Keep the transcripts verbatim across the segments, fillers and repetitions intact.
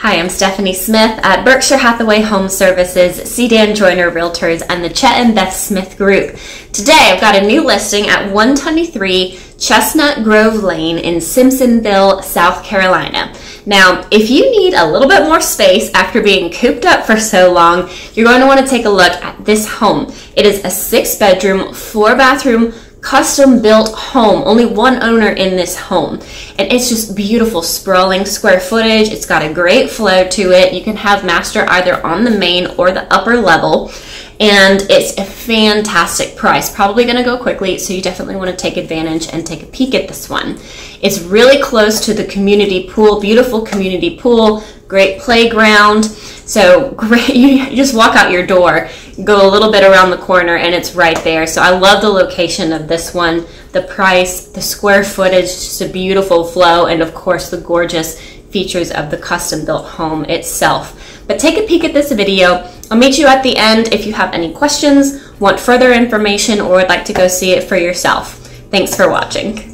Hi, I'm Stephanie Smith at Berkshire Hathaway Home Services, C. Dan Joyner Realtors, and the Chet and Beth Smith Group. Today, I've got a new listing at one twenty-three Chestnut Grove Lane in Simpsonville, South Carolina. Now, if you need a little bit more space after being cooped up for so long, you're going to want to take a look at this home. It is a six-bedroom, four-bathroom, custom-built home, only one owner in this home, and it's just beautiful, sprawling square footage. It's got a great flow to it. You can have master either on the main or the upper level, and it's a fantastic price. Probably going to go quickly, so you definitely want to take advantage and take a peek at this one. It's really close to the community pool, beautiful community pool, great playground. So great, you just walk out your door, go a little bit around the corner, and it's right there. So I love the location of this one, the price, the square footage, just a beautiful flow, and of course the gorgeous features of the custom-built home itself. But take a peek at this video. I'll meet you at the end if you have any questions, want further information, or would like to go see it for yourself. Thanks for watching.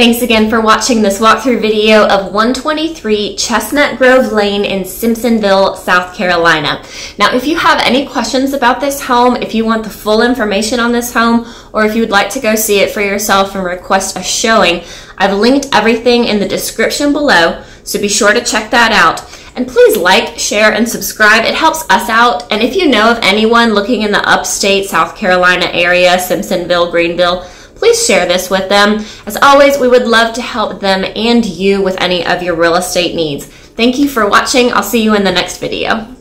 Thanks again for watching this walkthrough video of one twenty-three Chestnut Grove Lane in Simpsonville, South Carolina. Now, if you have any questions about this home, if you want the full information on this home, or if you would like to go see it for yourself and request a showing, I've linked everything in the description below, so be sure to check that out. And please like, share, and subscribe. It helps us out. And if you know of anyone looking in the upstate South Carolina area, Simpsonville, Greenville, please share this with them. As always, we would love to help them and you with any of your real estate needs. Thank you for watching. I'll see you in the next video.